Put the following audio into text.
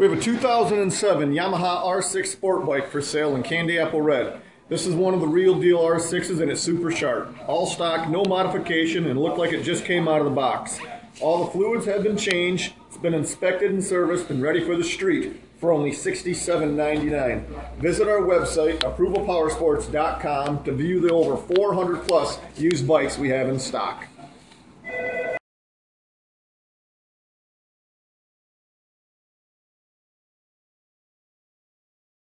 We have a 2007 Yamaha R6 sport bike for sale in Candy Apple Red. This is one of the real deal R6s and it's super sharp. All stock, no modification, and looked like it just came out of the box. All the fluids have been changed, it's been inspected and serviced and ready for the street for only $67.99. Visit our website, ApprovalPowerSports.com, to view the over 400 plus used bikes we have in stock.